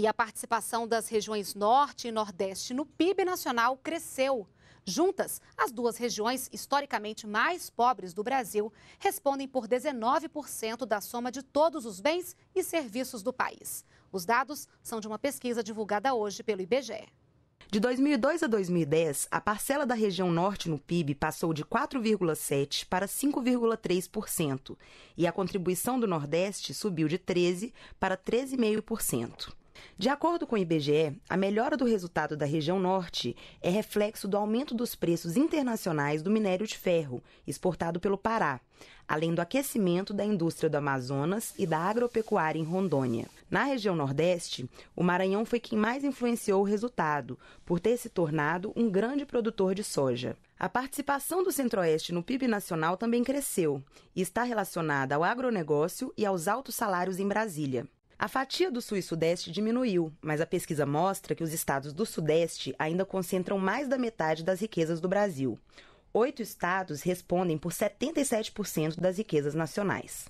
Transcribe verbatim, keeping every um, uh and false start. E a participação das regiões Norte e Nordeste no P I B nacional cresceu. Juntas, as duas regiões historicamente mais pobres do Brasil respondem por dezenove por cento da soma de todos os bens e serviços do país. Os dados são de uma pesquisa divulgada hoje pelo I B G E. De dois mil e dois a dois mil e dez, a parcela da região norte no P I B passou de quatro vírgula sete por cento para cinco vírgula três por cento e a contribuição do Nordeste subiu de treze por cento para treze vírgula cinco por cento. De acordo com o I B G E, a melhora do resultado da região norte é reflexo do aumento dos preços internacionais do minério de ferro, exportado pelo Pará, além do aquecimento da indústria do Amazonas e da agropecuária em Rondônia. Na região nordeste, o Maranhão foi quem mais influenciou o resultado, por ter se tornado um grande produtor de soja. A participação do Centro-Oeste no P I B nacional também cresceu e está relacionada ao agronegócio e aos altos salários em Brasília. A fatia do Sul e Sudeste diminuiu, mas a pesquisa mostra que os estados do Sudeste ainda concentram mais da metade das riquezas do Brasil. Oito estados respondem por setenta e sete por cento das riquezas nacionais.